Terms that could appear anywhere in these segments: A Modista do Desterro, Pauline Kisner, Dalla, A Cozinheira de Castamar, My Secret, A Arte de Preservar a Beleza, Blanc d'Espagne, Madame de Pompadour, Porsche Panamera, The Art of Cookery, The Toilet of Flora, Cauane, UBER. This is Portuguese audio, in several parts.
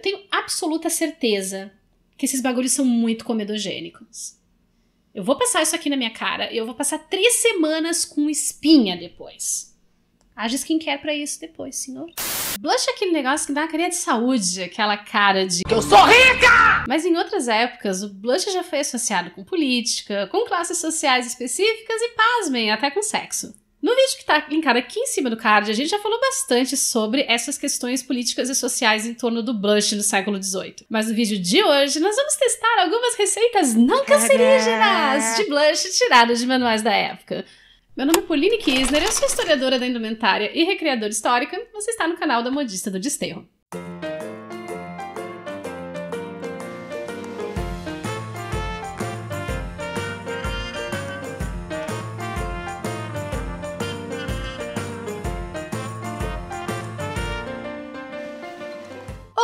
Eu tenho absoluta certeza que esses bagulhos são muito comedogênicos. Eu vou passar isso aqui na minha cara e eu vou passar 3 semanas com espinha depois. Haja skincare pra isso depois, senhor. Blush é aquele negócio que dá uma carinha de saúde, aquela cara de... Eu sou rica! Mas em outras épocas, o blush já foi associado com política, com classes sociais específicas e, pasmem, até com sexo. No vídeo que tá linkado aqui em cima do card, a gente já falou bastante sobre essas questões políticas e sociais em torno do blush no século XVIII. Mas no vídeo de hoje, nós vamos testar algumas receitas não cancerígenas de blush tiradas de manuais da época. Meu nome é Pauline Kisner, eu sou historiadora da indumentária e recriadora histórica, e você está no canal da Modista do Desterro.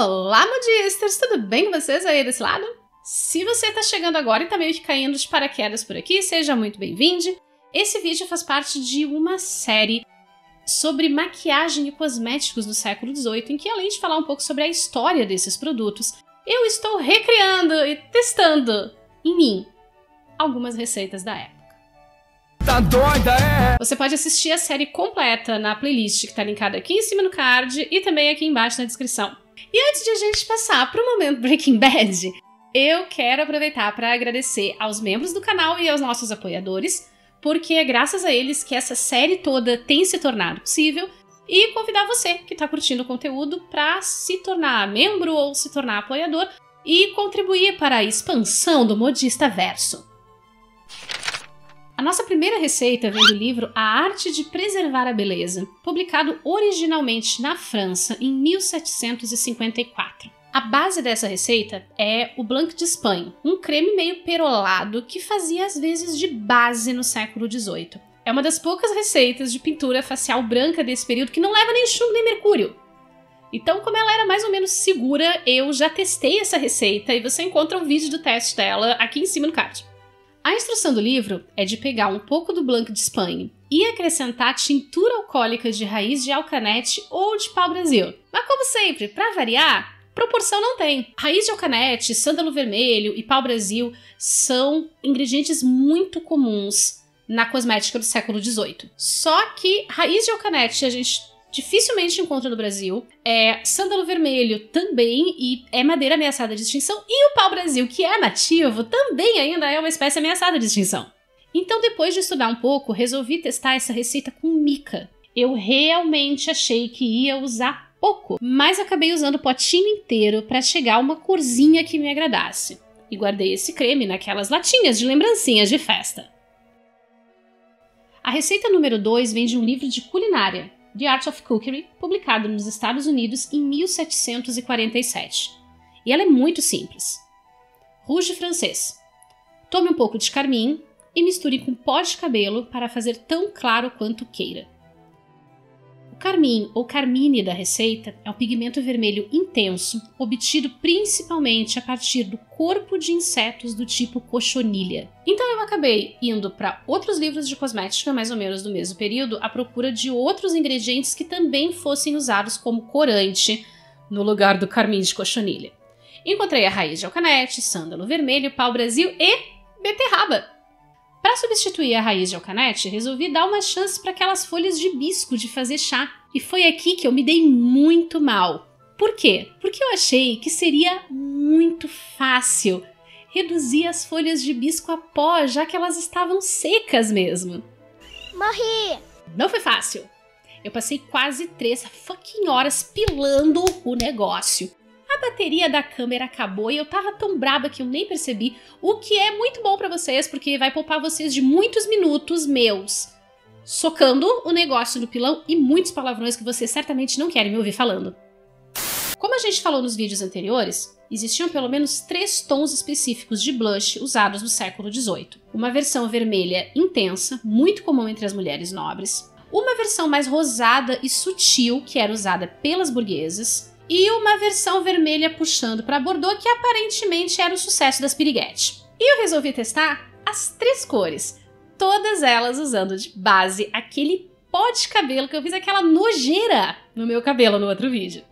Olá, modistas! Tudo bem com vocês aí desse lado? Se você tá chegando agora e tá meio que caindo de paraquedas por aqui, seja muito bem-vindo! Esse vídeo faz parte de uma série sobre maquiagem e cosméticos do século XVIII, em que, além de falar um pouco sobre a história desses produtos, eu estou recriando e testando em mim algumas receitas da época. Tá doida, é? Você pode assistir a série completa na playlist que tá linkada aqui em cima no card e também aqui embaixo na descrição. E antes de a gente passar para o momento Breaking Bad, eu quero aproveitar para agradecer aos membros do canal e aos nossos apoiadores, porque é graças a eles que essa série toda tem se tornado possível, e convidar você que está curtindo o conteúdo para se tornar membro ou se tornar apoiador e contribuir para a expansão do Modista Verso. A nossa primeira receita vem do livro A Arte de Preservar a Beleza, publicado originalmente na França em 1754. A base dessa receita é o Blanc d'Espagne, um creme meio perolado que fazia às vezes de base no século XVIII. É uma das poucas receitas de pintura facial branca desse período que não leva nem chumbo nem mercúrio. Então, como ela era mais ou menos segura, eu já testei essa receita e você encontra um vídeo do teste dela aqui em cima no card. A instrução do livro é de pegar um pouco do Blanc d'Espagne e acrescentar tintura alcoólica de raiz de alcanete ou de pau-brasil. Mas como sempre, para variar, proporção não tem. Raiz de alcanete, sândalo vermelho e pau-brasil são ingredientes muito comuns na cosmética do século XVIII. Só que raiz de alcanete a gente dificilmente encontra no Brasil, sândalo vermelho também, e é madeira ameaçada de extinção, e o pau-brasil, que é nativo, também ainda é uma espécie ameaçada de extinção. Então, depois de estudar um pouco, resolvi testar essa receita com mica. Eu realmente achei que ia usar pouco, mas acabei usando o potinho inteiro para chegar a uma corzinha que me agradasse. E guardei esse creme naquelas latinhas de lembrancinhas de festa. A receita número 2 vem de um livro de culinária, The Art of Cookery, publicado nos Estados Unidos em 1747. E ela é muito simples. Rouge francês. Tome um pouco de carmim e misture com pó de cabelo para fazer tão claro quanto queira. O carmim ou carmine da receita é um pigmento vermelho intenso, obtido principalmente a partir do corpo de insetos do tipo cochonilha. Então eu acabei indo para outros livros de cosmética, mais ou menos do mesmo período, à procura de outros ingredientes que também fossem usados como corante no lugar do carmim de cochonilha. Encontrei a raiz de alcanete, sândalo vermelho, pau-brasil e beterraba. Para substituir a raiz de alcanete, resolvi dar uma chance para aquelas folhas de hibisco de fazer chá. E foi aqui que eu me dei muito mal. Por quê? Porque eu achei que seria muito fácil reduzir as folhas de hibisco a pó, já que elas estavam secas mesmo. Morri! Não foi fácil. Eu passei quase 3 fucking horas pilando o negócio. A bateria da câmera acabou e eu tava tão braba que eu nem percebi, o que é muito bom pra vocês, porque vai poupar vocês de muitos minutos meus socando o negócio no pilão e muitos palavrões que vocês certamente não querem me ouvir falando. Como a gente falou nos vídeos anteriores, existiam pelo menos 3 tons específicos de blush usados no século XVIII. Uma versão vermelha intensa, muito comum entre as mulheres nobres. Uma versão mais rosada e sutil, que era usada pelas burguesas. E uma versão vermelha puxando para Bordeaux, que aparentemente era o sucesso das piriguete. E eu resolvi testar as 3 cores, todas elas usando de base aquele pó de cabelo que eu fiz aquela nojeira no meu cabelo no outro vídeo.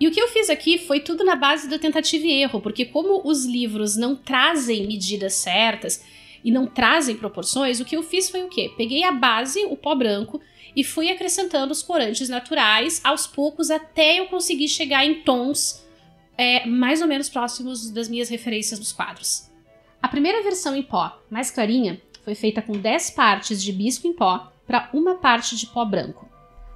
E o que eu fiz aqui foi tudo na base da tentativa e erro, porque como os livros não trazem medidas certas e não trazem proporções, o que eu fiz foi o quê? Peguei a base, o pó branco, e fui acrescentando os corantes naturais aos poucos até eu conseguir chegar em tons mais ou menos próximos das minhas referências dos quadros. A primeira versão em pó, mais clarinha, foi feita com 10 partes de bisco em pó para uma parte de pó branco.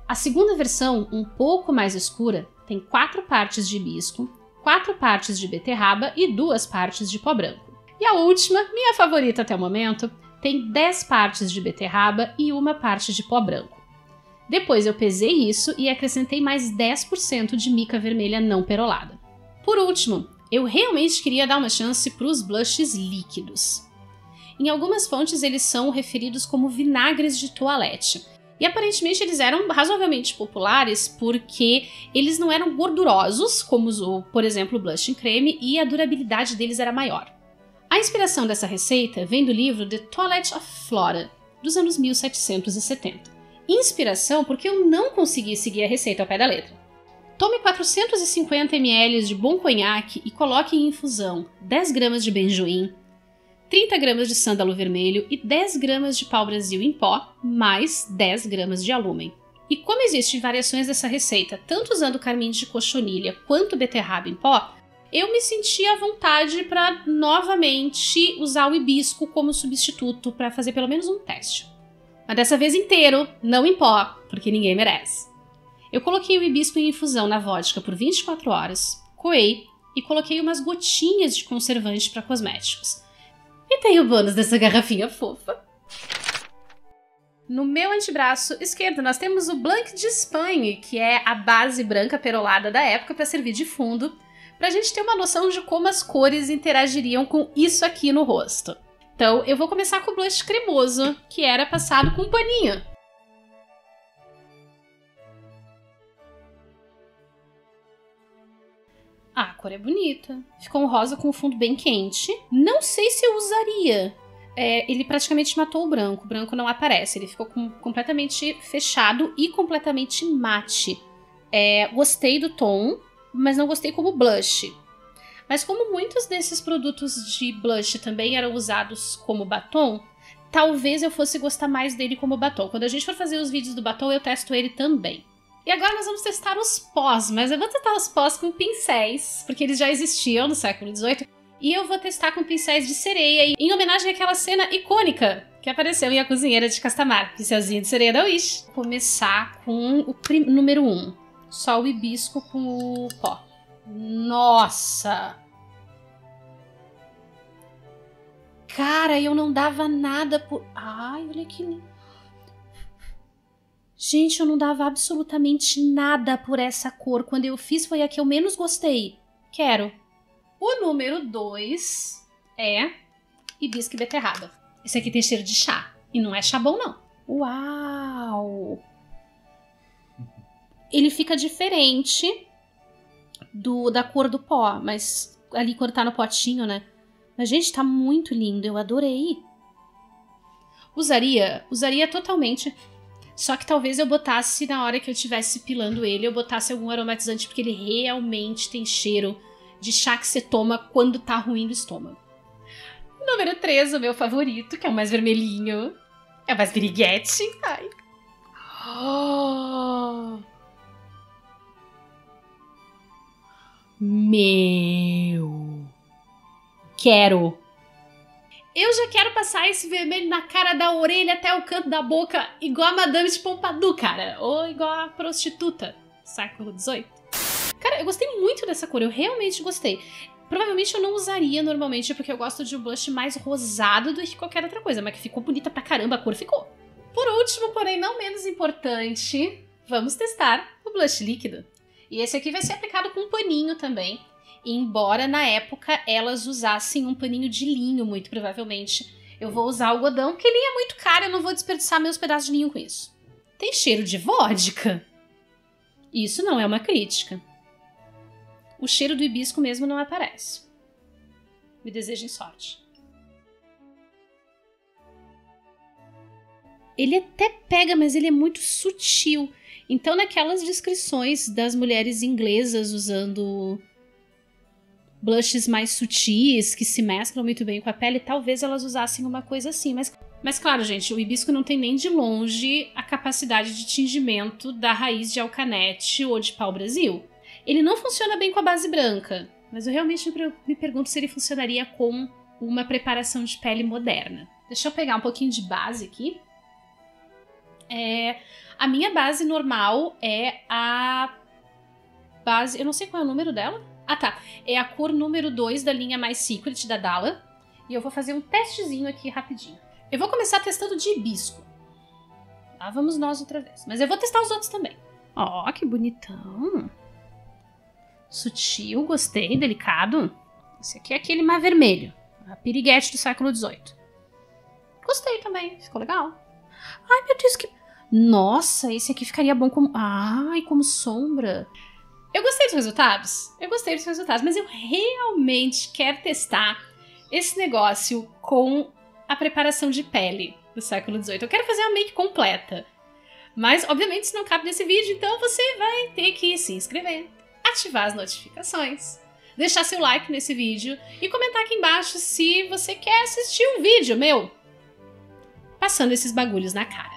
A segunda versão, um pouco mais escura, tem 4 partes de hibisco, 4 partes de beterraba e 2 partes de pó branco. E a última, minha favorita até o momento, tem 10 partes de beterraba e 1 parte de pó branco. Depois eu pesei isso e acrescentei mais 10% de mica vermelha não perolada. Por último, eu realmente queria dar uma chance para os blushes líquidos. Em algumas fontes eles são referidos como vinagres de toilette. E aparentemente eles eram razoavelmente populares porque eles não eram gordurosos, como por exemplo o blush em creme, e a durabilidade deles era maior. A inspiração dessa receita vem do livro The Toilet of Flora, dos anos 1770. Inspiração porque eu não consegui seguir a receita ao pé da letra. Tome 450 ml de bom conhaque e coloque em infusão 10 gramas de benjoim, 30 gramas de sândalo vermelho e 10 gramas de pau-brasil em pó, mais 10 gramas de alúmen. E como existem variações dessa receita, tanto usando carmim de cochonilha quanto beterraba em pó, eu me senti à vontade para novamente usar o hibisco como substituto para fazer pelo menos um teste. Mas dessa vez inteiro, não em pó, porque ninguém merece. Eu coloquei o hibisco em infusão na vodka por 24 horas, coei e coloquei umas gotinhas de conservante para cosméticos. E tem o bônus dessa garrafinha fofa. No meu antebraço esquerdo nós temos o Blanc d'Espagne, que é a base branca perolada da época para servir de fundo, para a gente ter uma noção de como as cores interagiriam com isso aqui no rosto. Então eu vou começar com o blush cremoso, que era passado com um paninho. Ah, a cor é bonita. Ficou um rosa com um fundo bem quente. Não sei se eu usaria. Ele praticamente matou o branco. O branco não aparece. Ele ficou completamente fechado e completamente mate. Gostei do tom, mas não gostei como blush. Mas como muitos desses produtos de blush também eram usados como batom, talvez eu fosse gostar mais dele como batom. Quando a gente for fazer os vídeos do batom, eu testo ele também. E agora nós vamos testar os pós, mas eu vou testar os pós com pincéis, porque eles já existiam no século XVIII, e eu vou testar com pincéis de sereia, em homenagem àquela cena icônica que apareceu em A Cozinheira de Castamar, pincelzinho de sereia da Wish. Vou começar com o número 1, só o hibisco com o pó. Nossa! Cara, eu não dava nada por... Ai, olha que lindo. Gente, eu não dava absolutamente nada por essa cor. Quando eu fiz, foi a que eu menos gostei. Quero. O número 2 é hibisco e beterraba. Esse aqui tem cheiro de chá. E não é chá bom, não. Uau! Ele fica diferente da cor do pó. Mas ali quando tá no potinho, né? Mas, gente, tá muito lindo. Eu adorei. Usaria totalmente... Só que talvez eu botasse, na hora que eu estivesse pilando ele, eu botasse algum aromatizante, porque ele realmente tem cheiro de chá que você toma quando tá ruim do estômago. Número 3, o meu favorito, que é o mais vermelhinho. É o mais piriguete. Ai. Oh. Meu. Quero. Eu já quero passar esse vermelho na cara, da orelha até o canto da boca, igual a Madame de Pompadour, cara. Ou igual a prostituta, século XVIII. Cara, eu gostei muito dessa cor, eu realmente gostei. Provavelmente eu não usaria normalmente, porque eu gosto de um blush mais rosado do que qualquer outra coisa, mas que ficou bonita pra caramba, a cor ficou. Por último, porém não menos importante, vamos testar o blush líquido. E esse aqui vai ser aplicado com um paninho também. Embora na época elas usassem um paninho de linho, muito provavelmente. Eu vou usar algodão, porque linho é muito caro, eu não vou desperdiçar meus pedaços de linho com isso. Tem cheiro de vodka? Isso não é uma crítica. O cheiro do hibisco mesmo não aparece. Me desejem sorte. ele até pega, mas ele é muito sutil. Então, naquelas descrições das mulheres inglesas usando blushes mais sutis, que se mesclam muito bem com a pele, talvez elas usassem uma coisa assim. Mas claro, gente, o hibisco não tem nem de longe a capacidade de tingimento da raiz de alcanete ou de pau-brasil. Ele não funciona bem com a base branca, mas eu realmente me pergunto se ele funcionaria com uma preparação de pele moderna. Deixa eu pegar um pouquinho de base aqui. A minha base normal é a base... Eu não sei qual é o número dela. Ah, tá. É a cor número 2 da linha My Secret, da Dalla. E eu vou fazer um testezinho aqui rapidinho. Eu vou começar testando de hibisco. Lá vamos nós outra vez. Mas eu vou testar os outros também. Ó, que bonitão. Sutil, gostei, delicado. Esse aqui é aquele mar vermelho. A piriguete do século XVIII. Gostei também, ficou legal. Ai, meu Deus, que... Nossa, esse aqui ficaria bom como... Ai, como sombra. Eu gostei dos resultados. Mas eu realmente quero testar esse negócio com a preparação de pele do século XVIII. Eu quero fazer uma make completa. Mas, obviamente, isso não cabe nesse vídeo, então você vai ter que se inscrever, ativar as notificações, deixar seu like nesse vídeo e comentar aqui embaixo se você quer assistir um vídeo meu passando esses bagulhos na cara.